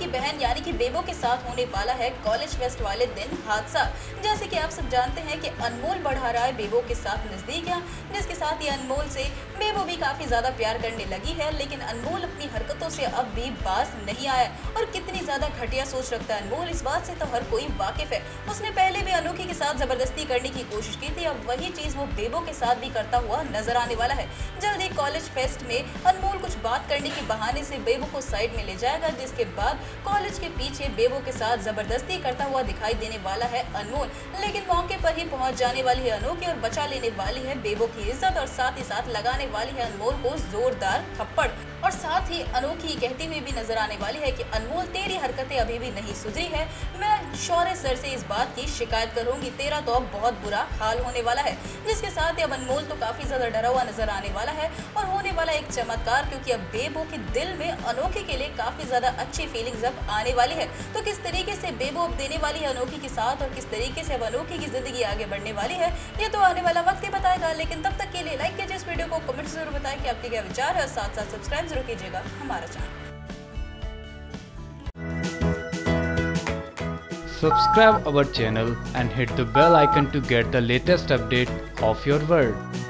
की बहन यानी कि बेबो के साथ होने वाला है कॉलेज फेस्ट वाले दिन हादसा। जैसे कि आप सब जानते हैं कि अनमोल बढ़ा रहा है बेबो के साथ नज़दीक, जिसके साथ ये अनमोल से बेबो भी काफ़ी ज़्यादा प्यार करने लगी है। लेकिन अनमोल अपनी हरकतों से अब भी बाज नहीं आया और कितनी ज़्यादा घटिया सोच रखता है अनमोल, इस बात से तो हर कोई वाकिफ़ है। उसने पहले भी अनोखी के साथ ज़बरदस्ती करने की कोशिश की थी, अब वही चीज़ वो बेबो के साथ भी करता हुआ नजर आने वाला है। जल्द ही कॉलेज फेस्ट में अनमोल कुछ बात करने के बहाने से बेबो को साइड में ले जाएगा, जिसके बाद कॉलेज के पीछे बेबो के साथ जबरदस्ती करता हुआ दिखाई देने वाला है अनमोल। लेकिन मौके पर ही पहुंच जाने वाली है अनोखी और बचा लेने वाली है बेबो की इज्जत और साथ ही साथ लगाने वाली है अनमोल को जोरदार थप्पड़। और साथ ही अनोखी कहती हुई भी नजर आने वाली है कि अनमोल तेरी हरकतें अभी भी नहीं सुधरी है, मैं शौर्य सर से इस बात की शिकायत करूंगी, तेरा तो अब बहुत बुरा हाल होने वाला है। जिसके साथ ही अब अनमोल तो काफी ज्यादा डरा हुआ नजर आने वाला है और होने वाला एक चमत्कार, क्योंकि अब बेबो के दिल में अनोखी के लिए काफी ज्यादा अच्छी फीलिंग्स अब आने वाली है। तो किस तरीके से बेबो अब देने वाली है अनोखी के साथ और किस तरीके से अब अनोखी की जिंदगी आगे बढ़ने वाली है, ये तो आने वाला वक्त ही बताएगा। लेकिन तब तक के लिए लाइक कीजिए इस वीडियो को, कमेंट जरूर बताएं कि आपके क्या विचार है और साथ साथ सब्सक्राइब जरूर कीजिएगा हमारा channel. Subscribe our channel and hit the bell icon to get the latest update of your world.